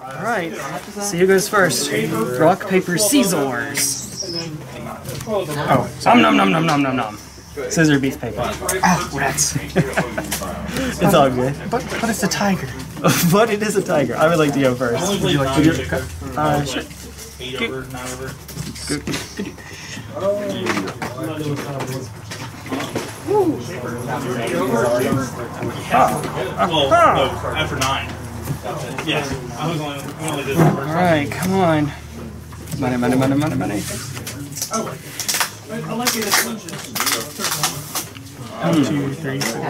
Alright, so who goes first? Rock, paper, scissors! Oh, nom nom nom. Scissor beats paper. Ah, rats. It's all good. But it's a tiger. But it is a tiger. I would like to go first. Would you like to go? Sure. After 9. Yes. I was only this. Alright, come on. Money. Oh. I like it as much as 1, 2, 3, 4.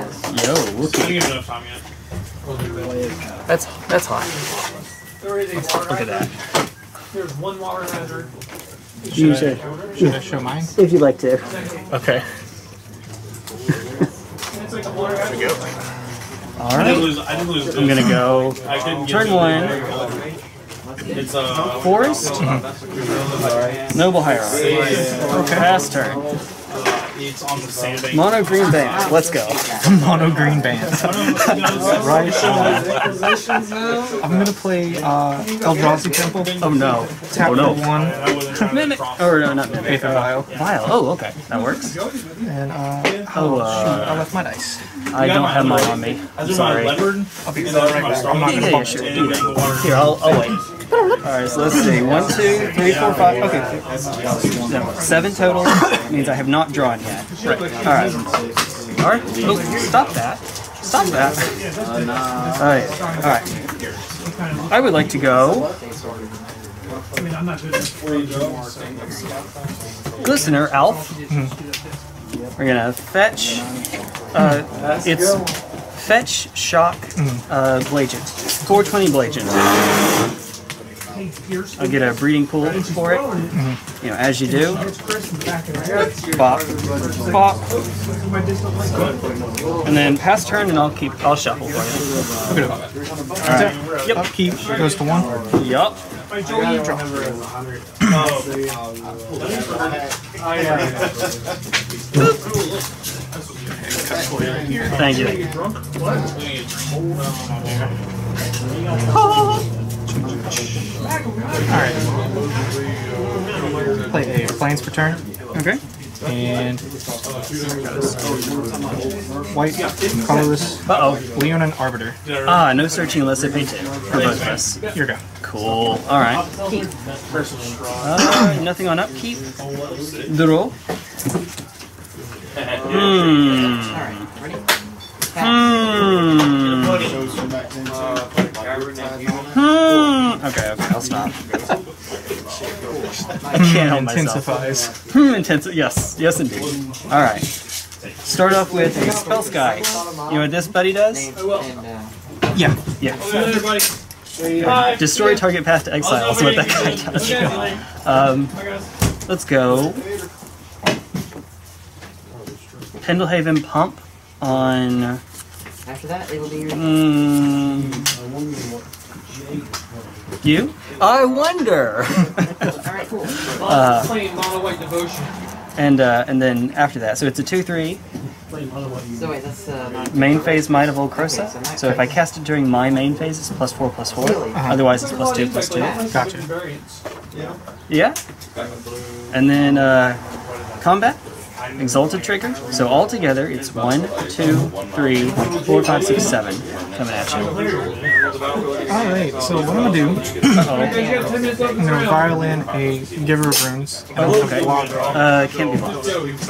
Yo, look at that. That's hot. Look at that. There's one water hazard. Should I show mine? If you'd like to. Okay. It's like a water hazard. There we go. Alright. I didn't lose. I'm gonna go. Turn one. It's a forest. Noble hierarchy. Okay. Pass turn. Mono green band. Let's go. Mono green band. Right. I'm gonna play Eldrazi Temple. Oh no. Tap one. Mimic. Oh no, not mimic. Vial. Vial. Oh, okay. That works. And shoot, I left my dice. I don't have mine on me. I'm sorry. I'll be right back. I'm not gonna pump it. Here, I'll wait. Alright, so let's see. 1, 2, 3, 4, 5. Okay. No, 7 total means I have not drawn yet. Right. Alright. Alright. Oh, stop that. Stop that. Alright. Alright. I would like to go. Glistener Elf. We're gonna fetch. It's fetch, shock, Blagent. 420 Blagent. I'll get a breeding pool for it. You know, as you do. Bop, bop, and then pass turn, and I'll shuffle for you. Okay. All right. Yep. Upkeep goes to 1. Yep. Thank you. Oh. Alright. Play a planes for turn. Okay. And white, colorless. Leonin Arbiter. Ah, no searching unless they pay 2 for both of us. Here we go. Cool. Alright. Nothing on upkeep. The roll. Okay, I'll stop. I can't help myself. Intensifies. Yes, indeed. Alright. Start off with a Spellskite. You know what this buddy does? Yeah. Destroy target Path to Exile is what that guy does. Let's go. Pendlehaven Pump on... After that, it'll be your you? I wonder. Alright, cool. And then after that, so it's a 2/3. So wait, that's main phase Might of Old Krosa. Okay, so if I cast it during my main phase, it's +4/+4. Really? Otherwise, it's +2/+2. Gotcha. Yeah. And then combat. Exalted trigger. So all together, it's 1, 2, 3, 4, 5, 6, 7 coming at you. Alright, so what I'm going to do, I'm going to violin a Giver of Runes. Okay. Can't be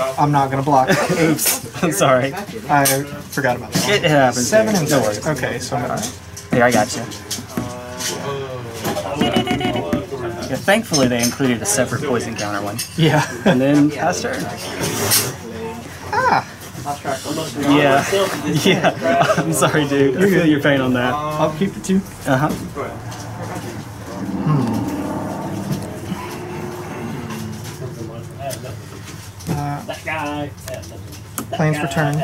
blocked. I'm not going to block it. Oops. I'm sorry. I forgot about that. It happens. 7 and 6. Okay, so I'm going to... Here, I got you. Yeah, thankfully they included a separate poison counter one. Yeah. And then pass turn. Ah! Yeah. I'm sorry, dude. I feel your pain on that. I'll keep it too. That guy. Planes for turn.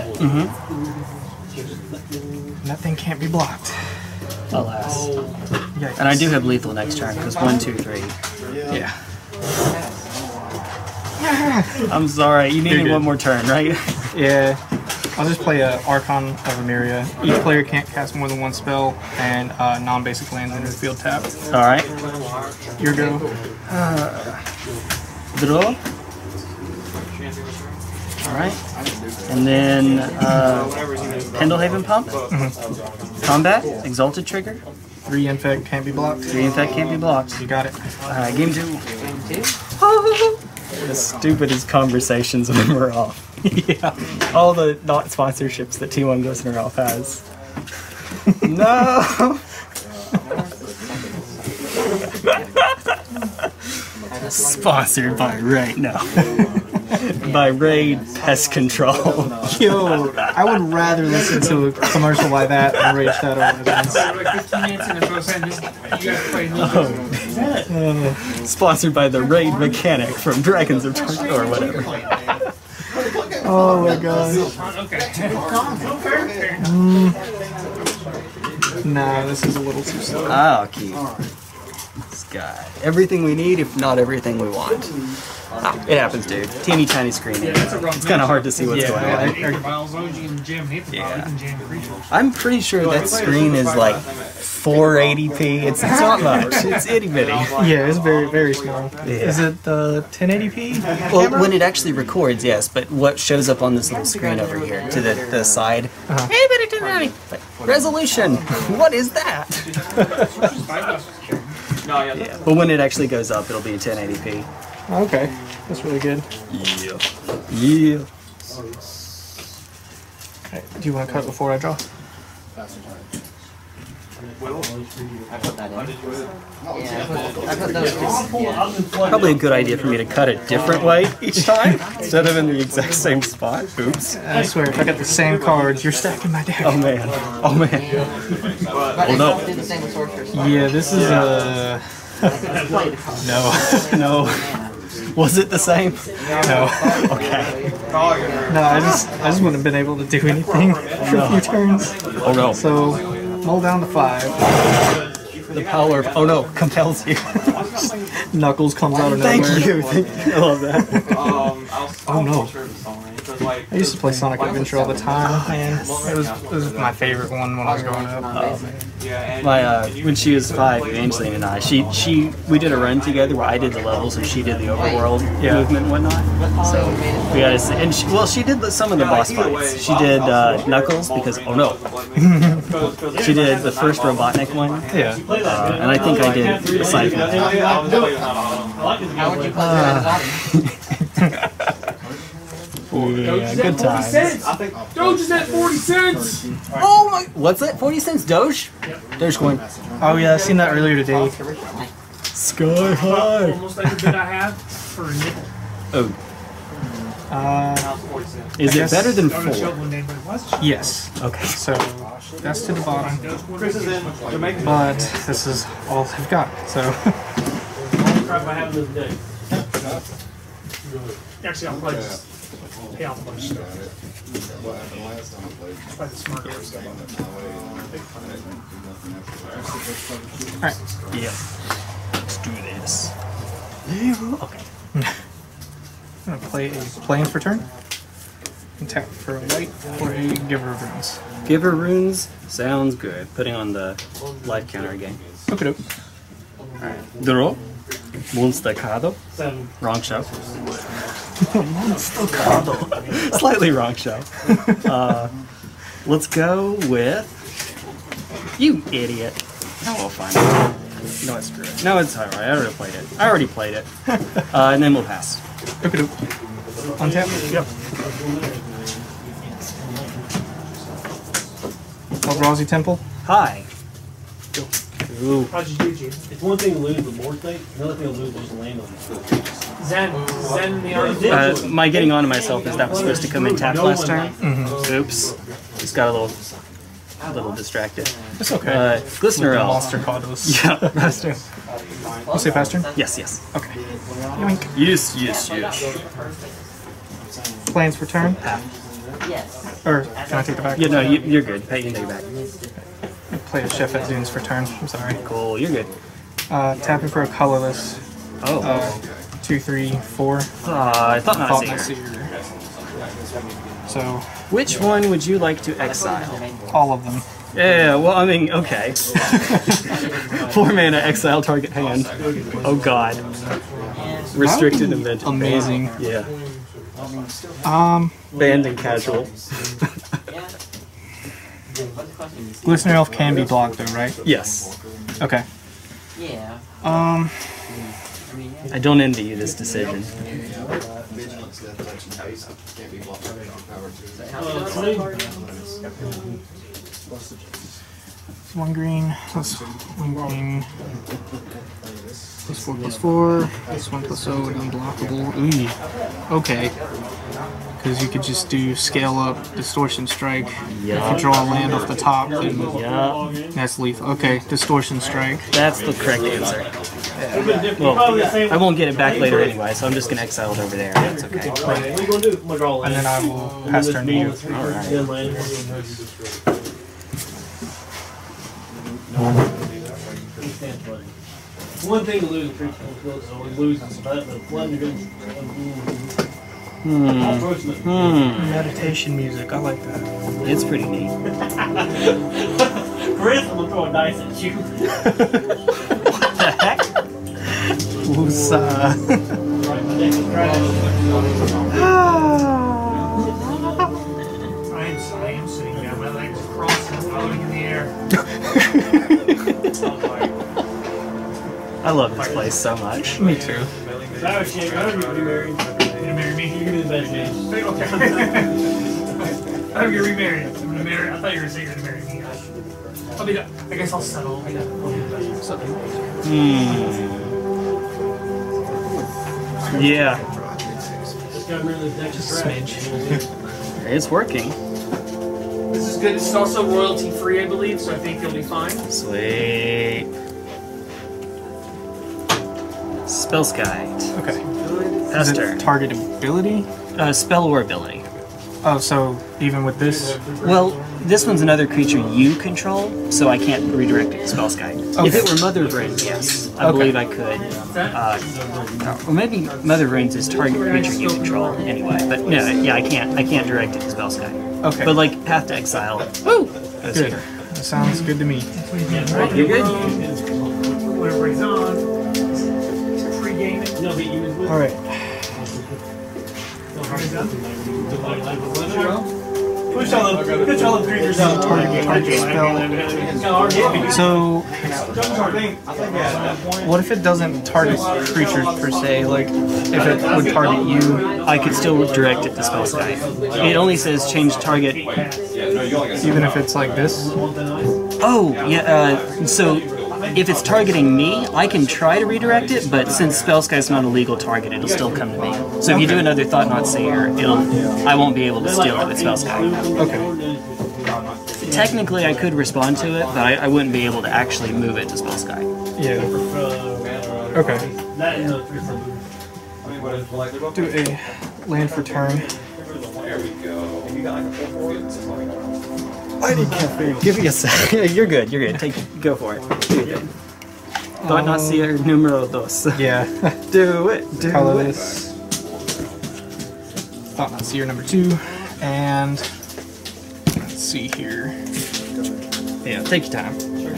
Nothing can't be blocked. Alas. Yikes. And I do have lethal next turn, because 1, 2, 3. Yeah. I'm sorry, you needed one more turn, right? Yeah. I'll just play a Archon of Emeria. Each player can't cast more than one spell, and non-basic lands in the field tap. All right. Your go. Draw. All right. And then Pendlehaven pump. Mm-hmm. Combat. Exalted trigger. 3 infect can't be blocked. 3 infect can't be blocked. You got it. Game 2. Game 2. As stupid as conversations when we're off. Yeah, all the not sponsorships that T1 Glistener Elf has. No! Sponsored by Raid, no. By Raid Pest Control. Yo, I would rather listen to a commercial like that than Raid Shadow. Sponsored by the Raid Mechanic from Dragons of Tarkir or whatever. Oh my gosh. Nah, this is a little too slow. Oh, cute. This guy. Everything we need, if not everything we want. Ah, it happens, dude. Teeny tiny screen. It's kind of hard to see what's going on. Yeah. I'm pretty sure that screen is like 480p. It's not much. It's itty bitty. Yeah, it's very, very small. Yeah. Is it 1080p? Well, when it actually records, yes, but what shows up on this little screen over here to the side? Hey, but it didn't. Resolution! What is that? Yeah. But when it actually goes up, it'll be 1080p. Okay, that's really good. Yeah. Yeah. Okay. Do you want to cut before I draw? I put that in. Yeah, I put those yeah. Probably a good idea for me to cut a different way each time instead of in the exact same spot. Oops. I swear, if I got the same cards, you're stacking my deck. Oh man. Oh man. Well, no. Yeah, this is a. No. No. Was it the same? No. Okay. No, I just wouldn't have been able to do anything for a few turns. Oh no. So. Mull down to 5. The power of oh no compels you. Knuckles comes out of nowhere. Thank you. Thank you. I love that. Oh no. I used to play Sonic Adventure all the time. Man. It was my favorite one when I was growing up. My when she was 5, Angeline and I, we did a run together where I did the levels and she did the overworld movement and whatnot. So we got to and she, well she did some of the boss fights. She did Knuckles because oh no. She did the first Robotnik one. Yeah. And I think I did the Scythe. Yeah, good times. Doge is at 40 cents! Oh my! What's it? 40 cents? Doge? Yep. Dogecoin. Oh yeah, I seen that earlier today. Sky high! Almost every bit I have for a nickel. Oh. Is it better than 4? Yes. Okay. So that's to the bottom. But this is all I've got. So. Actually, I'll play this. Pay off a bunch of stuff. What happened last time I played? Play the smart games. All right. Yeah. Let's do this. Okay. I'm going to play a Plains Return and tap for a white or a Giver of Runes. Giver of Runes sounds good. Putting on the life counter again. Okay, dope. Alright. Draw. Monstacado. Wrong show. Monstacado. Slightly wrong show. Let's go with. You idiot. Oh, we'll find it. No, it's screw it. No, it's alright. I already played it. And then we'll pass. Okay, do. On tap? Yeah. Eldrazi Temple? Hi. Go. Cool. How'd you do, G? It's one thing to lose the board thing, another thing to lose was the land on the field. Zen the artist. My getting on to myself is that was supposed to come in tapped last turn. Mm-hmm. Oops. Just got a little distracted. It's okay. Glistener Elf. Monster Cardos. Yeah. Master. We'll say faster? Yes, yes. Okay. Yoink. Yes, yes, yes. Plains return? Yes. Or can I take it back? Yeah, no, you're good. Hey, you can take it back. Play a Chef at Dunes for turn. I'm sorry. Cool, you're good. Tapping for a colorless. Oh. 2, 3, 4. I thought not Seer. So, Which one would you like to exile? All of them. Yeah, well, I mean, okay. 4 mana, exile target hand. Oh god. Restricted and mental. Amazing. Yeah. Banned and casual. Glistener Elf can be blocked though, right? Yes. Okay. Yeah. I don't envy you this decision. One green, +1 green, +4/+4, +1/+0, and unblockable. Ooh, okay. Because you could just do Scale Up, Distortion Strike. Yep. If you draw a land off the top, then yep. That's lethal. Okay, Distortion Strike. That's the correct answer. Yeah. Well, I won't get it back later anyway, so I'm just going to exile it over there. That's okay. And then I will pass turn to you. Alright. One thing to lose is meditation music, I like that. It's pretty neat. Chris will throw a dice at you. What the heck? I am sitting there, my legs are crossed and falling in the air. I love this place so much. Me too. I thought you were saying you're gonna marry me. I guess I'll settle. Yeah. Just smidge. It's working. This is good. This is also royalty free, I believe, so I think you'll be fine. Sweet. Spellskite. Okay. Is it target ability? Spell or ability. Oh, so even with this? Well, this one's another creature you control, so I can't redirect it to Spellskite. Okay. If it were Mother of Runes, yes, I believe I could. Or maybe Mother of Runes is target creature you control anyway, but no, yeah, I can't direct it to Spellskite. Okay. But like Path to Exile. Woo! That's good. That sounds good to me. Yeah, right. You're good. Whatever he's on. All right. Push all the creatures out. Target spell. So, what if it doesn't target creatures per se? Like, if it would target you, I could still direct it to Spellskite. It only says change target. Even if it's like this. Oh yeah. So. If it's targeting me, I can try to redirect it, but since Spellskite's not a legal target, it'll still come to me. So if you do another Thought-Knot Seer, I won't be able to steal it with Spellskite. Okay. Technically, I could respond to it, but I wouldn't be able to actually move it to Spellskite. Yeah. Okay. Do a land for turn. There we go. I need caffeine. Give me a sec. You're good. You're good. Go for it. Thought-Knot Seer numero dos. Yeah. Do it. Do it. Thought-Knot Seer number 2, and let's see here. Yeah. Take your time. Sure.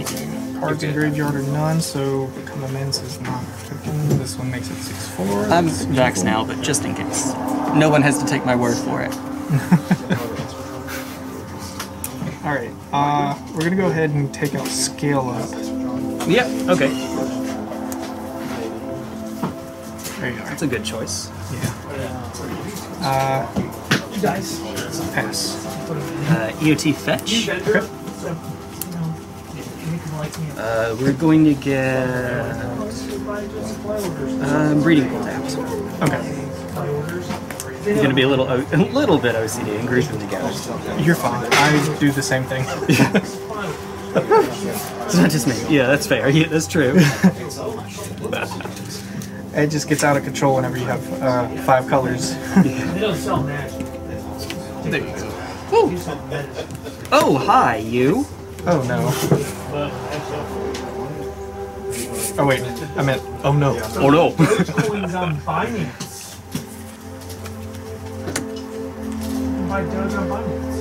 Cards in graveyard are none, so Commons is not freaking. This one makes it 6/4. I'm Vax now, but just in case, no one has to take my word for it. Alright, we're going to go ahead and take out Scale Up. Yep, okay. There you are. That's a good choice. Yeah. Dice. Pass. EOT Fetch. Crip. We're going to get... Breeding Pool tapped. Okay. You're gonna be a little bit OCD and group them together. You're fine. I do the same thing. It's not just me. Yeah, that's fair. Yeah, that's true. It just gets out of control whenever you have 5 colors. There you go. Woo. Oh, hi, you. Oh, no. Oh, wait. I meant, oh, no. Oh, no. my Doge abundance.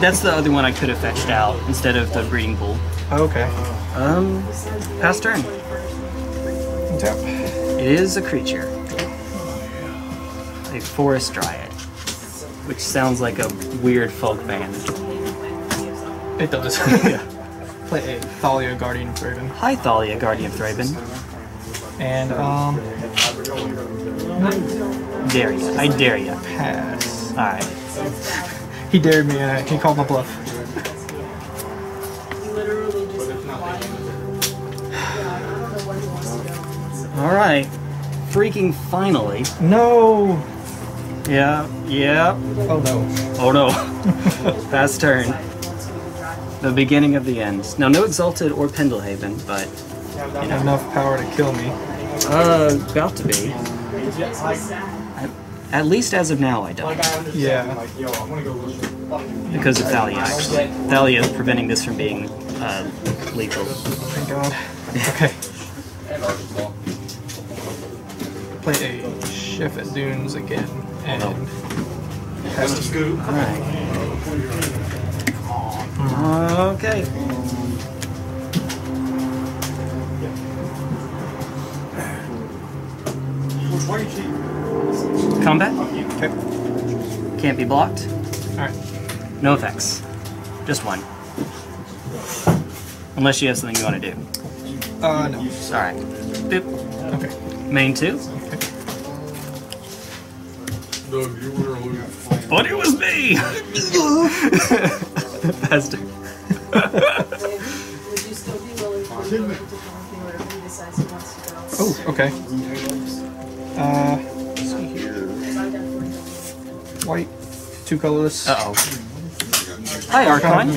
That's the other one I could have fetched out instead of the Breeding Pool. Okay. Pass turn. Tap. It is a creature. A forest dryad. Which sounds like a weird folk band. It does. Yeah. Play a Thalia, Guardian of Thraben. Hi, Thalia, Guardian of Thraben. And, dare ya. I dare ya. Pass. Alright. He dared me, and he called my bluff. Alright. Freaking finally. No! Yeah, yeah. Oh no. Oh no. Fast turn. The beginning of the end. Now, no Exalted or Pendlehaven, but... You know. Enough power to kill me. About to be. At least as of now, I don't. Yeah. Because of Thalia, actually. Thalia is preventing this from being lethal. Thank God. Okay. Play a Chef at Dunes again. And has to scoop. Alright. Okay. Why are you cheating? Combat? Okay. Can't be blocked. Alright. No effects. Just one. Unless you have something you want to do. No. Alright. Boop. Okay. Main two. Okay. But it was me! Faster. Oh, okay. White, two colorless. Uh oh. Hi, Archon.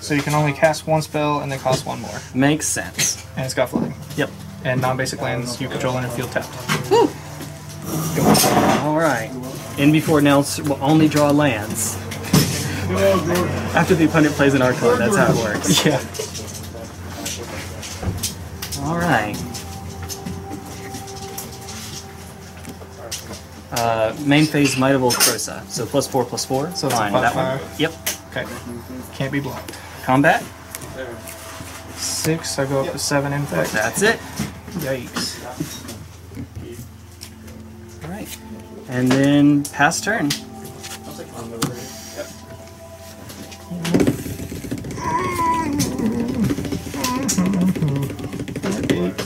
So you can only cast one spell and then cost one more. Makes sense. And it's got flooding. Yep. And non-basic lands you control in your field tapped. Woo! Go. All right. In before Nels will only draw lands. After the opponent plays an Archon, that's how it works. Yeah. All right. Main phase Might of Old Krosa, so +4/+4. So fine, that one. Yep. Okay. Can't be blocked. Combat. 6. I go up to 7. Infect. That's it. Yikes. All right. And then pass turn. Yep.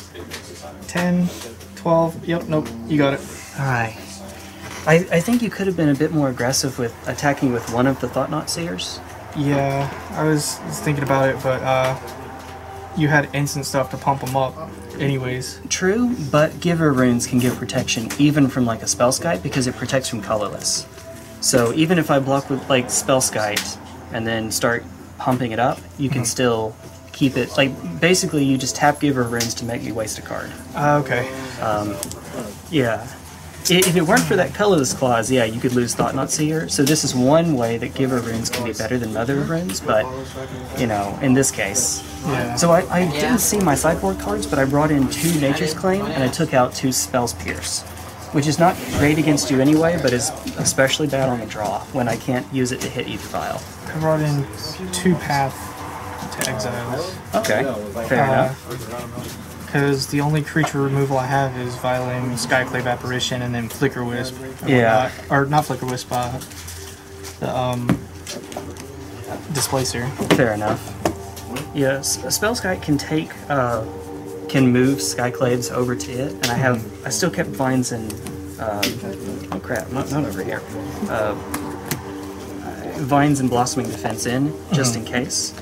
10, 12. Yep. Nope. You got it. All right. I think you could have been a bit more aggressive with attacking with one of the Thought-Knot Seers. Yeah, I was thinking about it, but you had instant stuff to pump them up anyways. True, but Giver of Runes can give protection even from like a Spellskite because it protects from colorless. So even if I block with like Spellskite and then start pumping it up, you can still keep it. Like basically you just tap Giver of Runes to make me waste a card. Okay. Yeah. If it weren't for that colorless clause, yeah, you could lose Thought-Knot Seer. So this is one way that Giver of Runes can be better than Mother of Runes, but, you know, in this case. Yeah. So I didn't see my sideboard cards, but I brought in 2 Nature's Claim, and I took out 2 Spell Pierce, which is not great against you anyway, but is especially bad on the draw when I can't use it to hit either pile. I brought in 2 Path to Exile. Okay, fair enough. Because the only creature removal I have is Violating, Skyclave Apparition, and then Flickerwisp. Yeah. Or not Flickerwisp, the Displacer. Fair enough. Yes, yeah, Spellskite can take, can move Skyclaves over to it, and I have, I still kept vines and, oh crap, not over here. Vines and Blossoming Defense in, just in case.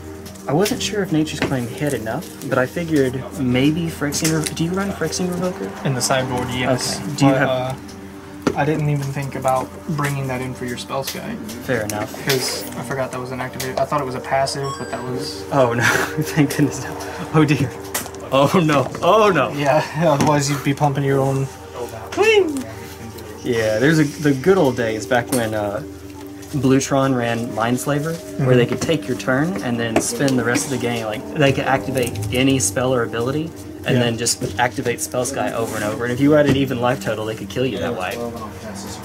I wasn't sure if Nature's Claim hit enough, but I figured maybe Phyrexian Revoker. Do you run Phyrexian Revoker? In the sideboard, yes. Okay. Do you have... I didn't even think about bringing that in for your Spellskite. Fair enough. Because I forgot that was an activated. I thought it was a passive, but that was... Oh no, thank goodness. Oh dear. Oh no, oh no. Yeah, otherwise you'd be pumping your own... Whee! Yeah, there's the good old days back when Blue Tron ran Mind Slaver, where they could take your turn and then spend the rest of the game. Like they could activate any spell or ability, and then just activate Spellskite over and over. And if you were at an even life total, they could kill you that way.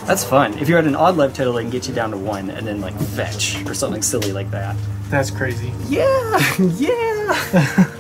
That's fun. If you're at an odd life total, they can get you down to 1, and then like fetch or something silly like that. That's crazy. Yeah, yeah.